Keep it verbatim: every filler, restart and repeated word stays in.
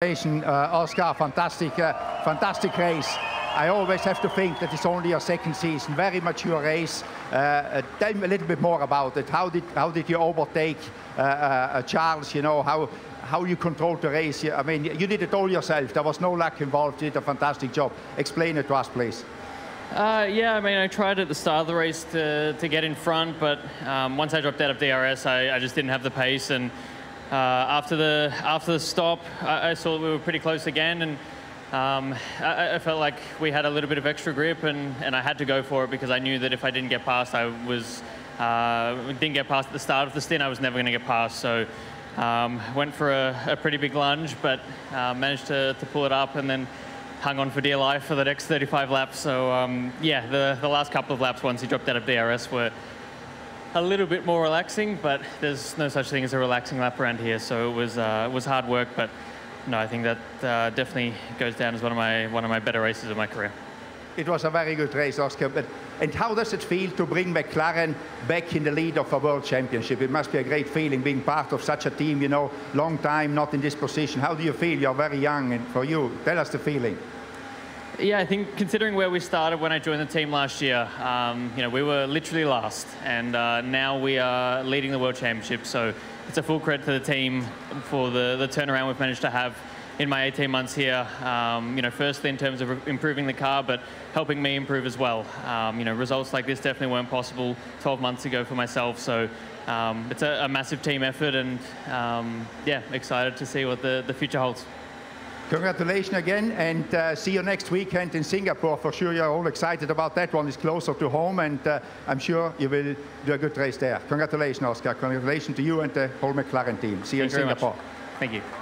Uh, Oscar, fantastic, uh, fantastic race. I always have to think that it's only your second season, very mature race. Uh, uh, tell me a little bit more about it. How did how did you overtake uh, uh, Charles? You know how how you controlled the race. I mean, you did it all yourself. There was no luck involved. You did a fantastic job. Explain it to us, please. Uh, yeah, I mean, I tried at the start of the race to to get in front, but um, once I dropped out of D R S, I, I just didn't have the pace and. Uh, after the after the stop, I, I saw we were pretty close again, and um, I, I felt like we had a little bit of extra grip, and, and I had to go for it because I knew that if I didn't get past, I was uh, didn't get past at the start of the stint, I was never going to get past. So um, went for a, a pretty big lunge, but uh, managed to, to pull it up, and then hung on for dear life for the next thirty-five laps. So um, yeah, the the last couple of laps once he dropped out of D R S were a little bit more relaxing, but there's no such thing as a relaxing lap around here. So it was uh, it was hard work, but no, I think that uh, definitely goes down as one of my one of my better races of my career. It was a very good race, Oscar. But and how does it feel to bring McLaren back in the lead of a world championship? It must be a great feeling being part of such a team. You know, long time not in this position. How do you feel? You're very young, and for you, tell us the feeling. Yeah, I think considering where we started when I joined the team last year, um, you know, we were literally last, and uh, now we are leading the World Championship. So it's a full credit to the team for the, the turnaround we've managed to have in my eighteen months here. Um, you know, firstly in terms of improving the car, but helping me improve as well. Um, you know, results like this definitely weren't possible twelve months ago for myself. So um, it's a, a massive team effort, and um, yeah, excited to see what the, the future holds. Congratulations again, and uh, see you next weekend in Singapore. For sure, you're all excited about that one. It's closer to home, and uh, I'm sure you will do a good race there. Congratulations, Oscar. Congratulations to you and the whole McLaren team. See you in Singapore. Thank you.